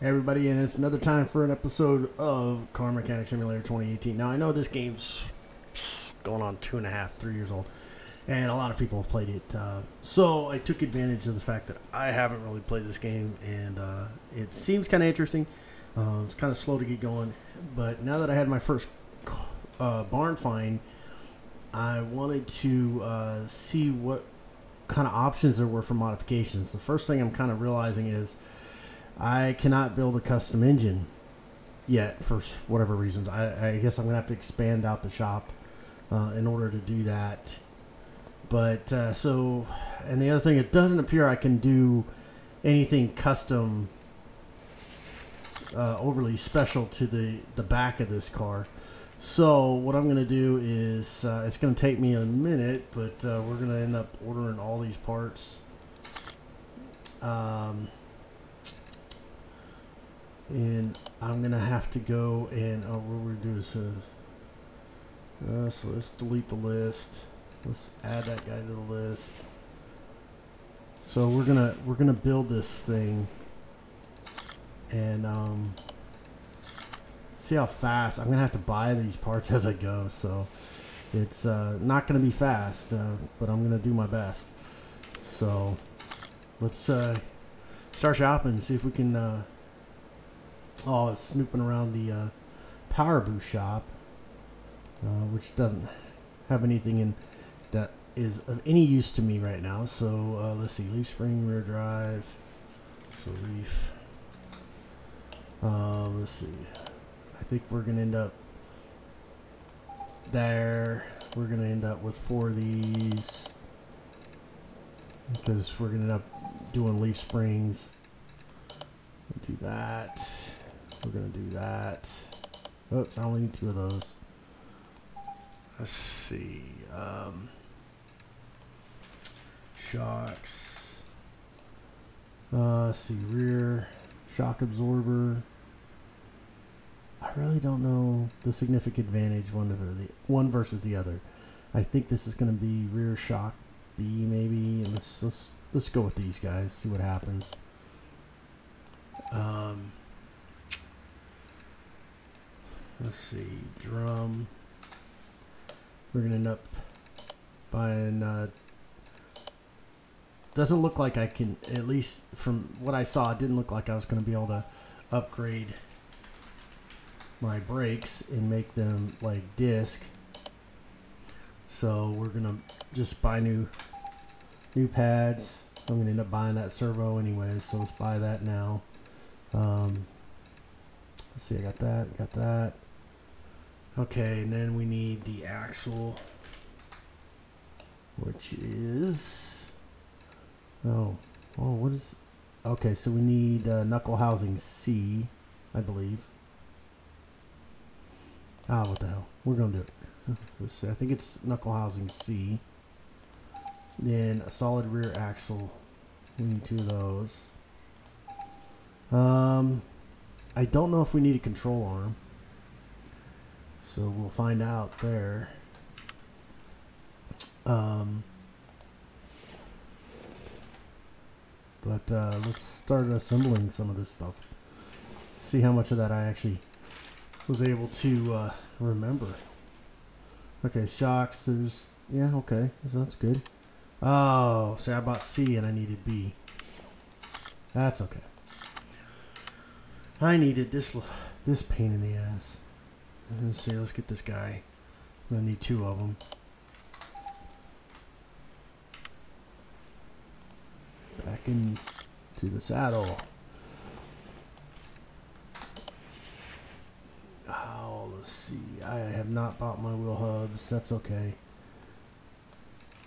Hey everybody, and it's another time for an episode of Car Mechanic Simulator 2018. Now I know this game's going on 2.5, 3 years old, and a lot of people have played it. So I took advantage of the fact that I haven't really played this game, and it seems kind of interesting. It's kind of slow to get going, but now that I had my first barn find, I wanted to see what kind of options there were for modifications. The first thing I'm kind of realizing is I cannot build a custom engine yet for whatever reasons. I guess I'm going to have to expand out the shop in order to do that. But and the other thing, it doesn't appear I can do anything custom overly special to the back of this car. So what I'm going to do is, it's going to take me a minute, but we're going to end up ordering all these parts. And I'm gonna have to go and what we're gonna do is so let's delete the list. Let's add that guy to the list. So we're gonna build this thing and see how fast. I'm gonna have to buy these parts as I go, so it's not gonna be fast, but I'm gonna do my best. So let's start shopping and see if we can. Oh, I was snooping around the power boost shop, which doesn't have anything in that is of any use to me right now. So let's see, leaf spring, rear drive, so leaf. Let's see, I think we're gonna end up there. We're gonna end up with 4 of these because we're gonna end up doing leaf springs. We'll do that. We're going to do that. Oops, I only need 2 of those. Let's see. Shocks. Let's see. Rear shock absorber. I really don't know the significant advantage one versus the other. I think this is going to be rear shock B maybe. And let's go with these guys. See what happens. Let's see, drum. We're gonna end up buying. Doesn't look like I can. At least from what I saw, it didn't look like I was gonna be able to upgrade my brakes and make them like disc. So we're gonna just buy new pads. I'm gonna end up buying that servo anyways, so let's buy that now. Let's see, I got that, okay, and then we need the axle, which is what is, okay, so we need knuckle housing C, I believe. Ah, what the hell, we're gonna do it. Let's see, I think it's knuckle housing C, then a solid rear axle, we need 2 of those. I don't know if we need a control arm, so we'll find out there. But let's start assembling some of this stuff. See how much of that I actually was able to remember. Okay, shocks. There's okay, so that's good. Oh, see, I bought C and I needed B. That's okay. I needed this pain in the ass. Let's see, let's get this guy. I'm gonna need 2 of them. Back into the saddle. Oh, let's see. I have not bought my wheel hubs. That's okay.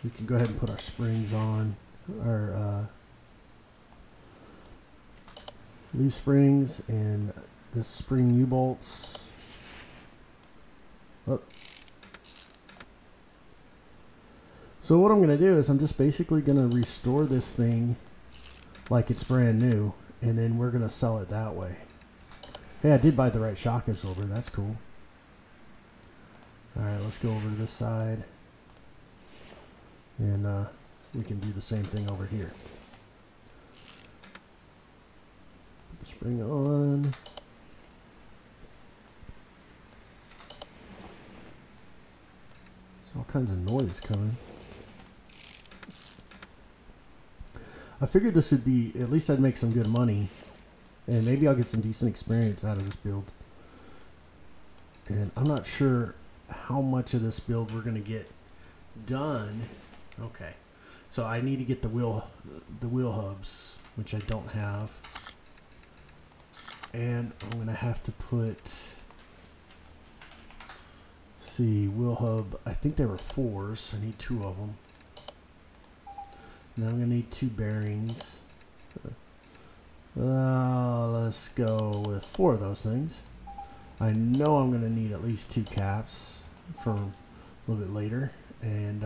We can go ahead and put our springs on. Our leaf springs and the spring U-bolts. Oh. So what I'm going to do is I'm just basically going to restore this thing like it's brand new, and then we're going to sell it that way. Hey, I did buy the right shock absorber. That's cool. Alright, let's go over to this side and we can do the same thing over here. Spring on. There's all kinds of noise coming. I figured this would be, at least I'd make some good money. And maybe I'll get some decent experience out of this build. And I'm not sure how much of this build we're going to get done. Okay. So I need to get the wheel hubs, which I don't have. And I'm going to have to put, see, wheel hub. I think there were 4s. I need 2 of them. Now I'm going to need 2 bearings. Let's go with 4 of those things. I know I'm going to need at least 2 caps for a little bit later, and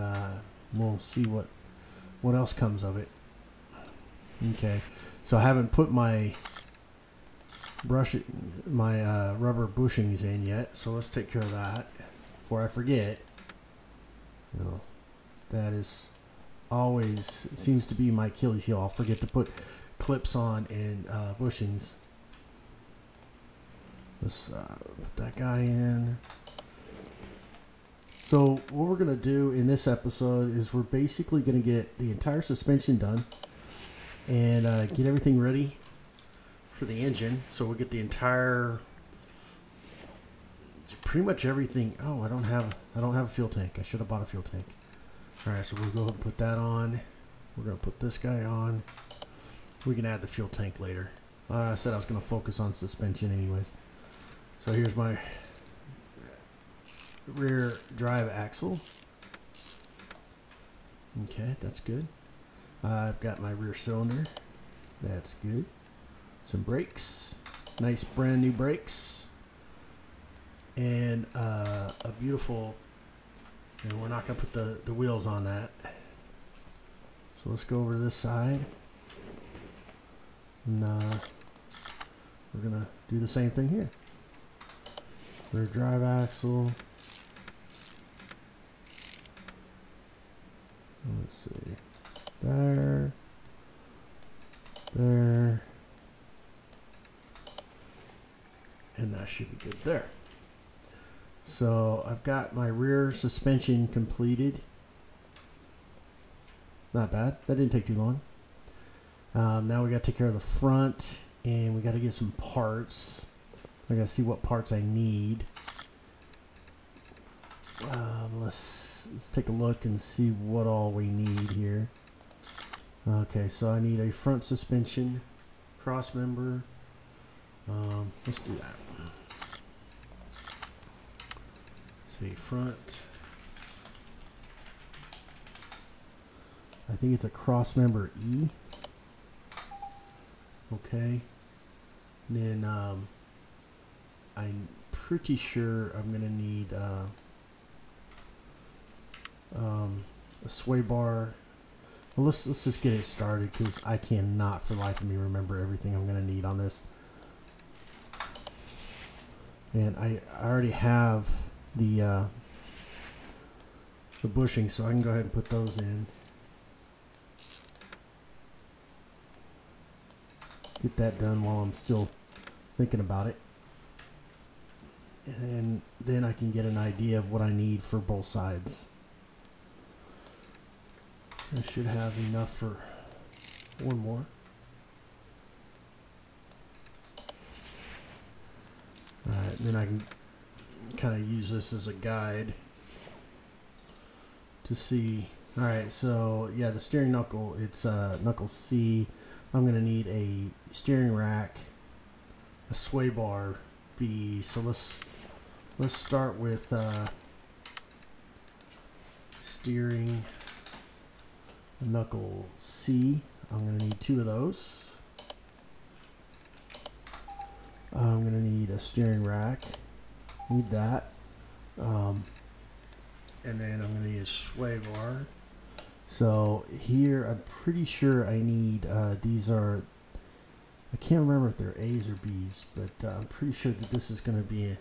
we'll see what else comes of it. Okay, so I haven't put my rubber bushings in yet, so let's take care of that before I forget. You know, that is always seems to be my Achilles heel. I'll forget to put clips on and bushings. Let's put that guy in. So what we're gonna do in this episode is we're basically gonna get the entire suspension done and get everything ready for the engine. So we'll get the entire, pretty much everything. Oh, I don't have a fuel tank. I should have bought a fuel tank. All right, so we'll go ahead and put that on. We're gonna put this guy on. We can add the fuel tank later. I said I was gonna focus on suspension anyways. So here's my rear drive axle. Okay, that's good. I've got my rear cylinder. That's good. Some brakes. Nice brand new brakes. And a beautiful, and we're not gonna put the wheels on that. So let's go over to this side. And we're gonna do the same thing here. Rear drive axle. Let's see. There. There. And that should be good there. So I've got my rear suspension completed. Not bad. That didn't take too long. Now we got to take care of the front, and we got to get some parts. I got to see what parts I need. Let's take a look and see what all we need here. Okay, so I need a front suspension, cross member. Let's do that. See, front. I think it's a cross member E. Okay, and then I'm pretty sure I'm gonna need a sway bar. Well, let's just get it started because I cannot for the life of me remember everything I'm gonna need on this. And I already have the bushings, so I can go ahead and put those in. Get that done while I'm still thinking about it, and then I can get an idea of what I need for both sides. I should have enough for one more. Alright, then I can kind of use this as a guide to see. Alright, so yeah, the steering knuckle, it's knuckle C. I'm going to need a steering rack, a sway bar B. So let's start with steering knuckle C. I'm going to need 2 of those. I'm going to need a steering rack. Need that. And then I'm going to need a sway bar. So here, I'm pretty sure I need, these are, I can't remember if they're A's or B's, but I'm pretty sure that this is going to be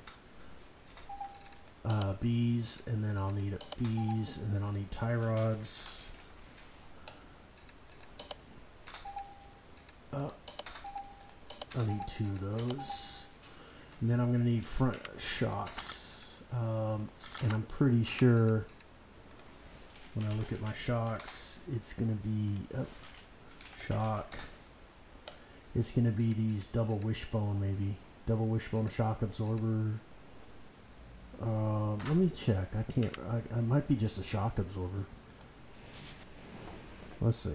B's, and then I'll need B's, and then I'll need tie rods. I'll need two of those. And then I'm going to need front shocks. And I'm pretty sure when I look at my shocks, it's going to be shock. It's going to be these double wishbone, maybe. Double wishbone shock absorber. Let me check. I can't. I might be just a shock absorber. Let's see.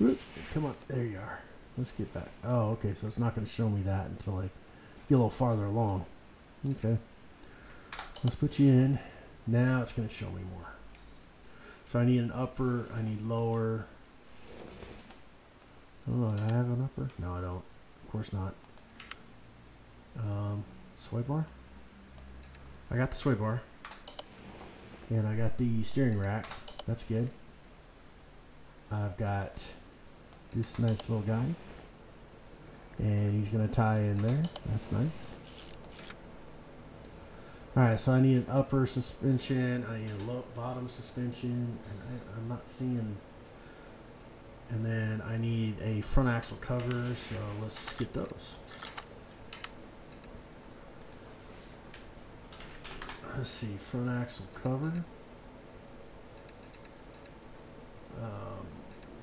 Whoop, come on. There you are. Let's get back. Oh, okay. So it's not going to show me that until I get a little farther along. Okay. Let's put you in. Now it's going to show me more. So I need an upper. I need lower. Oh, do I have an upper? No, I don't. Of course not. Sway bar. I got the sway bar. And I got the steering rack. That's good. I've got this nice little guy. And he's going to tie in there. That's nice. Alright, so I need an upper suspension. I need a low bottom suspension. And I'm not seeing... And then I need a front axle cover, so let's get those. Let's see, front axle cover.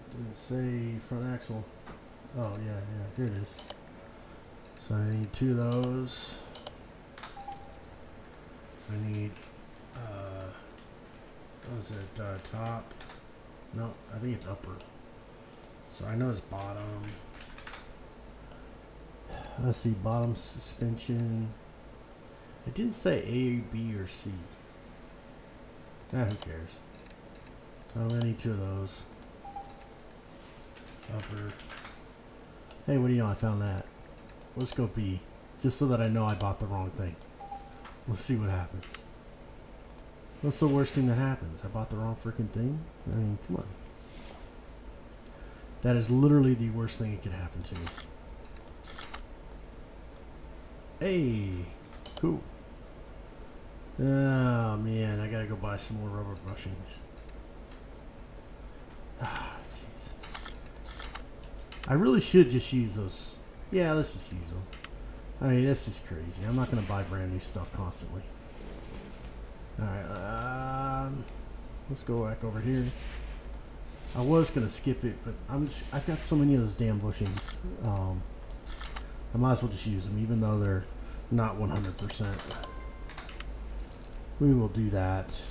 Did it say front axle? Oh, yeah, here it is. So I need two of those. I need, what was it, top? No, I think it's upper. So I know it's bottom. Let's see, bottom suspension. It didn't say A, B, or C. Ah, who cares? I only need two of those. Upper. Hey, what do you know? I found that. Let's go B. Just so that I know I bought the wrong thing. Let's see what happens. What's the worst thing that happens? I bought the wrong freaking thing? I mean, come on. That is literally the worst thing that could happen to me. Hey, cool. Oh man, I gotta go buy some more rubber bushings. Ah, jeez. I really should just use those. Yeah, let's just use them. I mean, this is crazy. I'm not gonna buy brand new stuff constantly. All right, let's go back over here. I was gonna skip it, but I've got so many of those damn bushings. I might as well just use them, even though they're not 100%. We will do that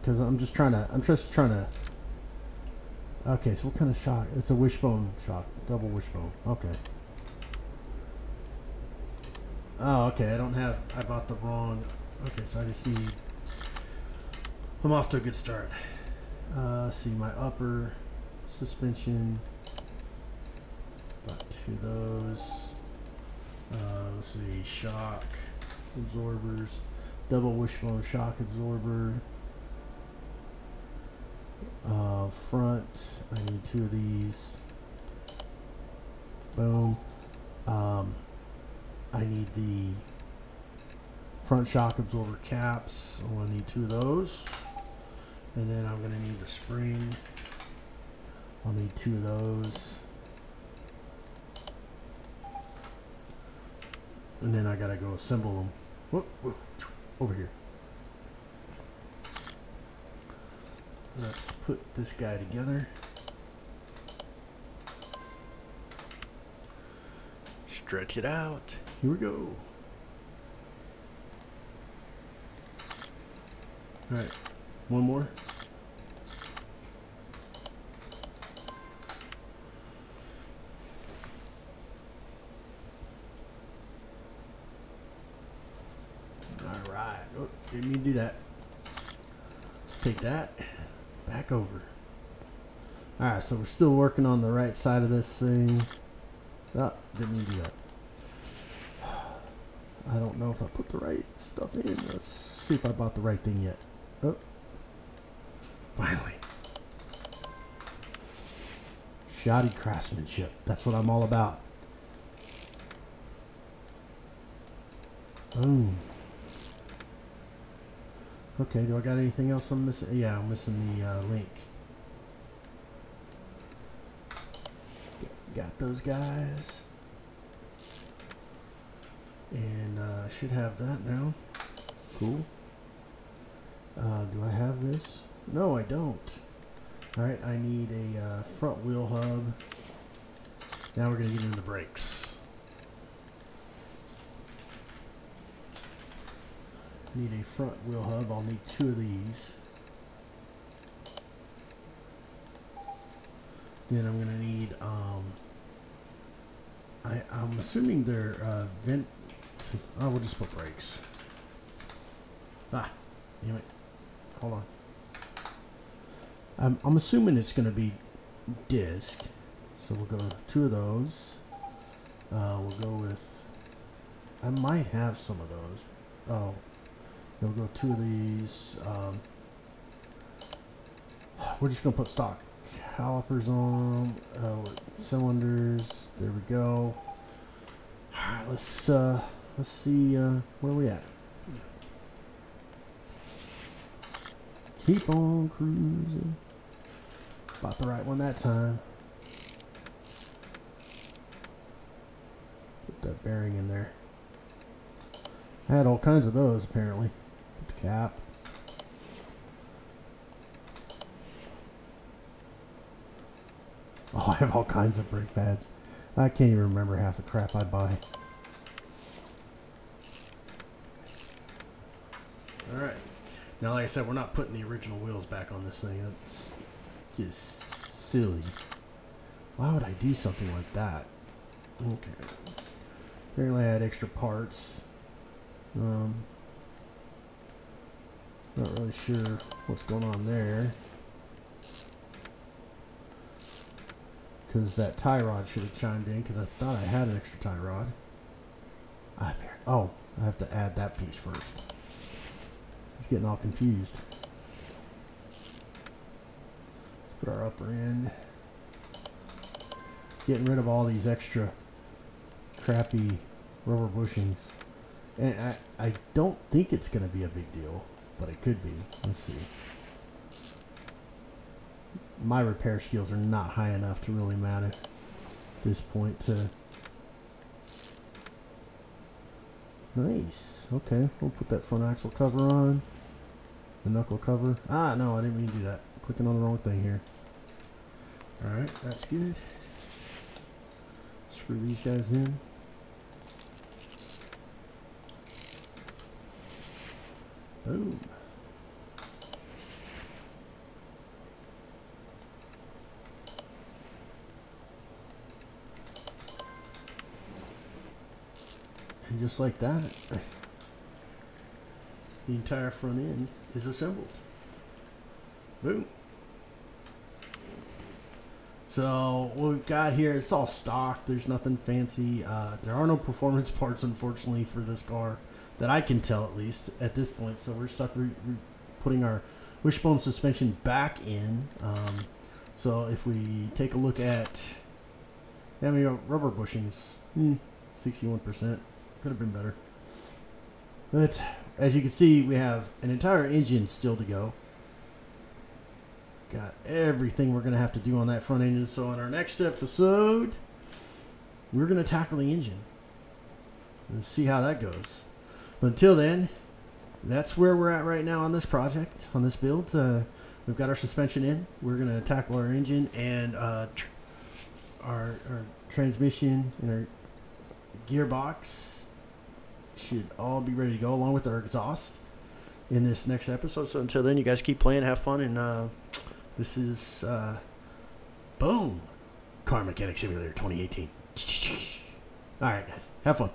because I'm just trying to. Okay, so what kind of shock? It's a wishbone shock, double wishbone. Okay. Oh, okay. I don't have. I bought the wrong. Okay, so I just need. I'm off to a good start. See my upper suspension. Got two of those. Let's see, shock absorbers, double wishbone shock absorber. Front, I need two of these. Boom. I need the front shock absorber caps. I'm gonna need two of those. And then I'm going to need the spring. I'll need two of those. And then I got to go assemble them. Whoop, whoop, over here. Let's put this guy together. Stretch it out. Here we go. All right. One more. Alright. Oh, didn't mean to do that. Let's take that back over. Alright, so we're still working on the right side of this thing. Oh, didn't mean to do that. I don't know if I put the right stuff in. Let's see if I bought the right thing yet. Oh. Finally. Shoddy craftsmanship. That's what I'm all about. Boom. Okay, do I got anything else I'm missing? Yeah, I'm missing the link. Got those guys. And I should have that now. Cool. Do I have this? No, I don't. Alright, I need a front wheel hub. Now we're going to get into the brakes. Need a front wheel hub. I'll need two of these. Then I'm going to need, I'm assuming they're vent. I will just put brakes. Ah, damn it. Hold on. I'm assuming it's going to be disc, so we'll go two of those. We'll go with, I might have some of those. Oh, we'll go two of these. We're just going to put stock calipers on, cylinders. There we go. All right, let's see where are we at. Keep on cruising. Bought the right one that time. Put that bearing in there. I had all kinds of those apparently. Put the cap. Oh, I have all kinds of brake pads. I can't even remember half the crap I buy. Alright. Now, like I said, we're not putting the original wheels back on this thing. That's just silly. Why would I do something like that? Okay. Apparently I had extra parts. Not really sure what's going on there. Because that tie rod should have chimed in, because I thought I had an extra tie rod. Oh, I have to add that piece first. It's getting all confused. Let's put our upper in. Getting rid of all these extra crappy rubber bushings. And I don't think it's going to be a big deal, but it could be. Let's see. My repair skills are not high enough to really matter at this point. Nice. Okay, we'll put that front axle cover on. The knuckle cover. Ah, no, I didn't mean to do that. Clicking on the wrong thing here. Alright, that's good. Screw these guys in. Boom. And just like that, the entire front end is assembled. Boom. So what we've got here, it's all stock. There's nothing fancy. There are no performance parts, unfortunately, for this car that I can tell, at least at this point. So we're stuck putting our wishbone suspension back in. So if we take a look at, I mean, rubber bushings, 61%. Could have been better, but as you can see, we have an entire engine still to go. Got everything we're gonna have to do on that front engine. So in our next episode, we're gonna tackle the engine and see how that goes. But until then, that's where we're at right now on this project, on this build. We've got our suspension in. We're gonna tackle our engine and our transmission and our gearbox. Should all be ready to go along with our exhaust in this next episode. So until then, you guys keep playing, have fun, and this is boom, Car Mechanic Simulator 2018. All right, guys, have fun.